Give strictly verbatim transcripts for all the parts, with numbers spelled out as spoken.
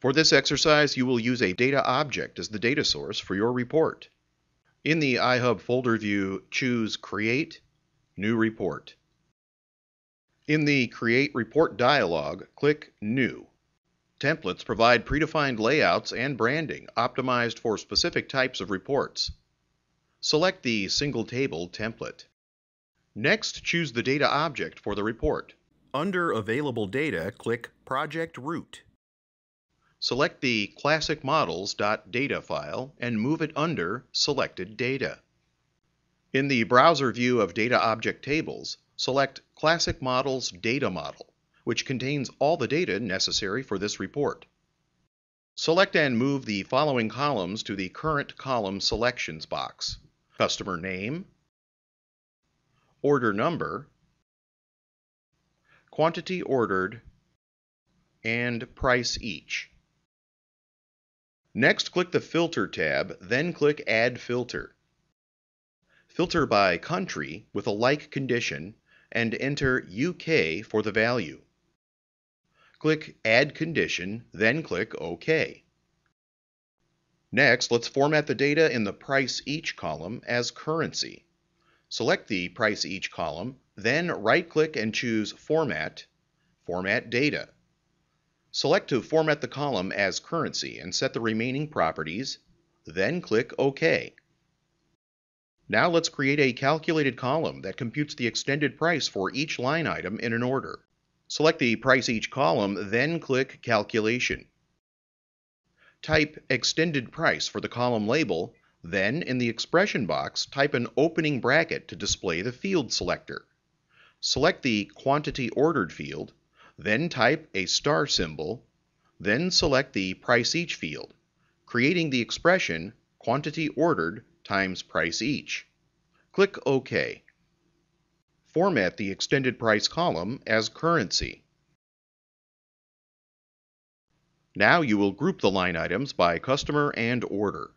For this exercise, you will use a data object as the data source for your report. In the iHub folder view, choose Create, New Report. In the Create Report dialog, click New. Templates provide predefined layouts and branding optimized for specific types of reports. Select the Single Table template. Next, choose the data object for the report. Under Available Data, click Project Root. Select the ClassicModels.data file and move it under Selected Data. In the browser view of Data Object Tables, select Classic Models Data Model, which contains all the data necessary for this report. Select and move the following columns to the Current Column Selections box: Customer Name, Order Number, Quantity Ordered, and Price each. Next, click the Filter tab, then click Add Filter. Filter by country with a like condition and enter U K for the value. Click Add Condition, then click OK. Next, let's format the data in the Price each column as currency. Select the Price each column, then right-click and choose Format, Format Data. Select to format the column as currency and set the remaining properties, then click OK. Now let's create a calculated column that computes the extended price for each line item in an order. Select the Price each column, then click Calculation. Type Extended Price for the column label, then in the expression box, type an opening bracket to display the field selector. Select the Quantity Ordered field, then type a star symbol, then select the Price each field, creating the expression Quantity Ordered times Price each. Click OK. Format the Extended Price column as currency. Now you will group the line items by customer and order.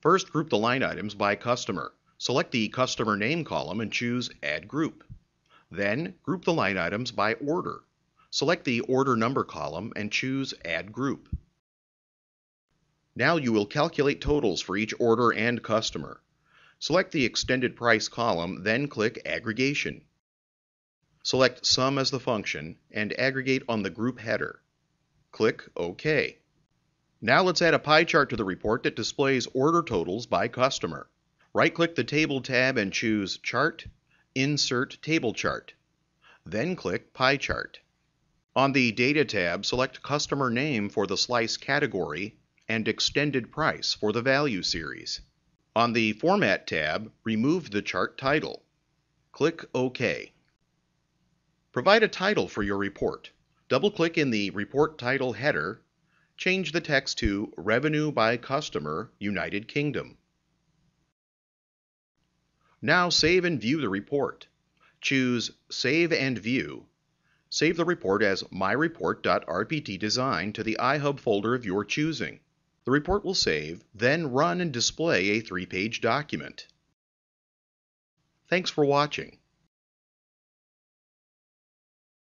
First, group the line items by customer. Select the Customer Name column and choose Add Group. Then, group the line items by order. Select the Order Number column and choose Add Group. Now you will calculate totals for each order and customer. Select the Extended Price column, then click Aggregation. Select Sum as the function and aggregate on the group header. Click OK. Now let's add a pie chart to the report that displays order totals by customer. Right-click the Table tab and choose Chart, Insert Table Chart. Then click Pie Chart. On the Data tab, select Customer Name for the slice category and Extended Price for the value series. On the Format tab, remove the chart title. Click OK. Provide a title for your report. Double-click in the Report Title header. Change the text to Revenue by Customer, United Kingdom. Now save and view the report. Choose Save and View. Save the report as my report dot r p t design to the iHub folder of your choosing. The report will save, then run and display a three-page document. Thanks for watching.